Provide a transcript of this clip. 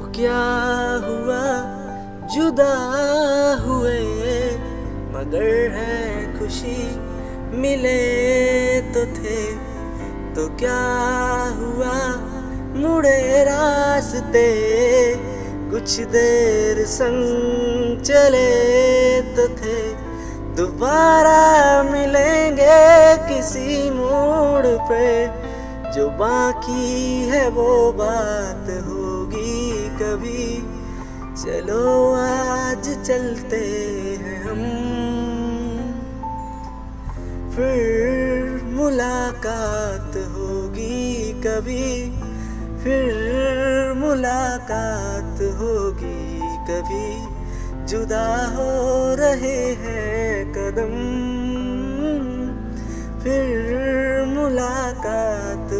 तो क्या हुआ जुदा हुए, मगर है खुशी मिले तो थे। तो क्या हुआ मुड़े रास्ते, कुछ देर संग चले तो थे। दोबारा मिलेंगे किसी मोड़ पे, जो बाकी है वो बात होगी कभी। चलो आज चलते हैं हम, फिर मुलाकात होगी कभी। फिर मुलाकात होगी कभी, जुदा हो रहे हैं कदम, फिर मुलाकात